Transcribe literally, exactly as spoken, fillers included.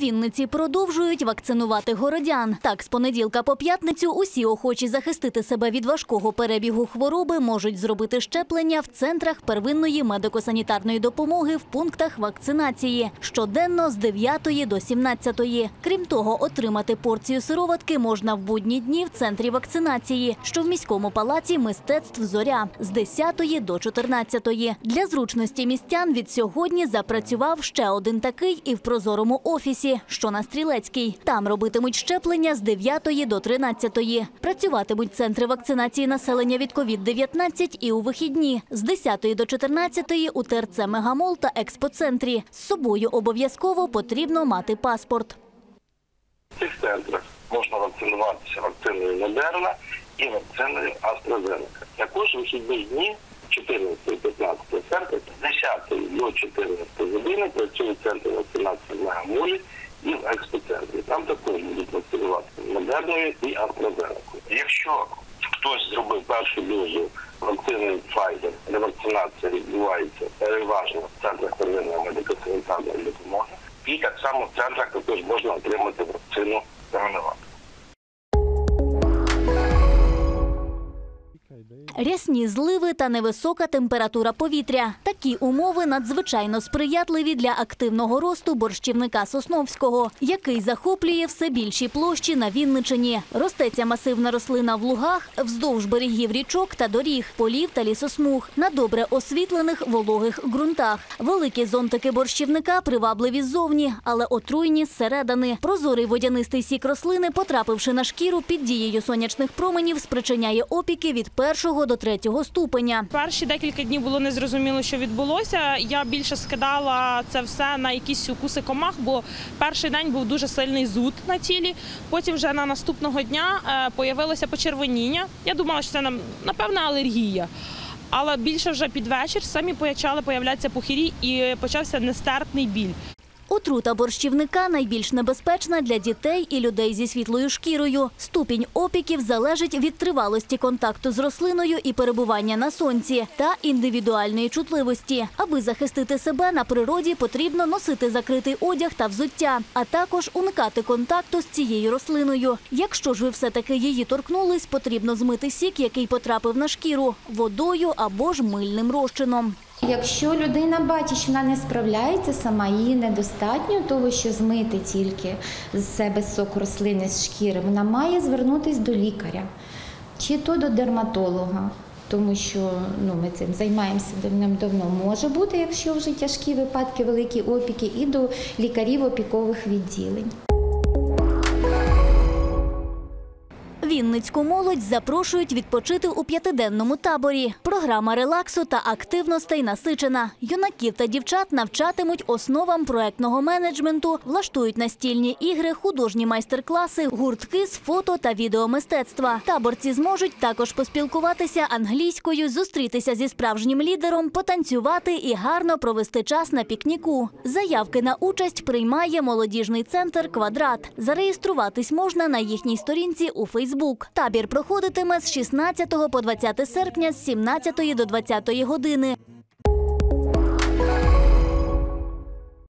Вінниці продовжують вакцинувати городян. Так, з понеділка по п'ятницю усі охочі захистити себе від важкого перебігу хвороби можуть зробити щеплення в центрах первинної медико-санітарної допомоги в пунктах вакцинації щоденно з дев'ятої до сімнадцятої. Крім того, отримати порцію сироватки можна в будні дні в центрі вакцинації, що в міському палаці мистецтв «Зоря» з десятої до чотирнадцятої. Для зручності містян від сьогодні запрацював ще один такий і в прозорому офісі, що на Стрілецькій. Там робитимуть щеплення з дев'ятої до тринадцятої. Працюватимуть центри вакцинації населення від ковід дев'ятнадцять і у вихідні з десятої до чотирнадцятої у ТРЦ «Мегамол» та експоцентрі. З собою обов'язково потрібно мати паспорт. В цих центрах можна вакцинуватися вакциною «Недерна» і вакциною «АстраЗенека». Також вихідні дні чотирнадцятого і п'ятнадцятого серпня з десятої до чотирнадцятої години працює центр вакцинації в Мегамолі і в експоцентрі. Там також будуть вакцинувати Модерною і АстраЗенекою. Якщо хтось зробив першу дозу вакцини Pfizer, ревакцинація відбувається переважно в центрах первинної медико-санітарної допомоги, і так само в центрах також можна отримати вакцину коронавірусу. Рясні зливи та невисока температура повітря – такі умови надзвичайно сприятливі для активного росту борщівника сосновського, який захоплює все більші площі на Вінничині. Росте ця масивна рослина в лугах, вздовж берегів річок та доріг, полів та лісосмуг, на добре освітлених вологих ґрунтах. Великі зонтики борщівника привабливі ззовні, але отруйні зсередини. Прозорий водянистий сік рослини, потрапивши на шкіру під дією сонячних променів, спричиняє опіки від першого до третього ступеня. Перші декілька днів було незрозуміло, що відбулося. Я більше скидала це все на якісь укуси комах, бо перший день був дуже сильний зуд на тілі. Потім вже на наступного дня появилося почервоніння. Я думала, що це, напевно, алергія. Але більше вже під вечір самі почали появлятися пухирі і почався нестерпний біль. Отрута борщівника найбільш небезпечна для дітей і людей зі світлою шкірою. Ступінь опіків залежить від тривалості контакту з рослиною і перебування на сонці та індивідуальної чутливості. Аби захистити себе на природі, потрібно носити закритий одяг та взуття, а також уникати контакту з цією рослиною. Якщо ж ви все-таки її торкнулись, потрібно змити сік, який потрапив на шкіру, водою або ж мильним розчином. Якщо людина бачить, що вона не справляється сама, їй недостатньо того, що змити тільки з себе сок рослини з шкіри, вона має звернутися до лікаря чи то до дерматолога, тому що ну, ми цим займаємося давним-давно. Може бути, якщо вже тяжкі випадки, великі опіки, і до лікарів опікових відділень. Вінницьку молодь запрошують відпочити у п'ятиденному таборі. Програма релаксу та активностей насичена. Юнаків та дівчат навчатимуть основам проектного менеджменту, влаштують настільні ігри, художні майстер-класи, гуртки з фото та відеомистецтва. Таборці зможуть також поспілкуватися англійською, зустрітися зі справжнім лідером, потанцювати і гарно провести час на пікніку. Заявки на участь приймає молодіжний центр «Квадрат». Зареєструватись можна на їхній сторінці у Фейсбуці. Табір проходитиме з шістнадцятого по двадцяте серпня з сімнадцятої до двадцятої години.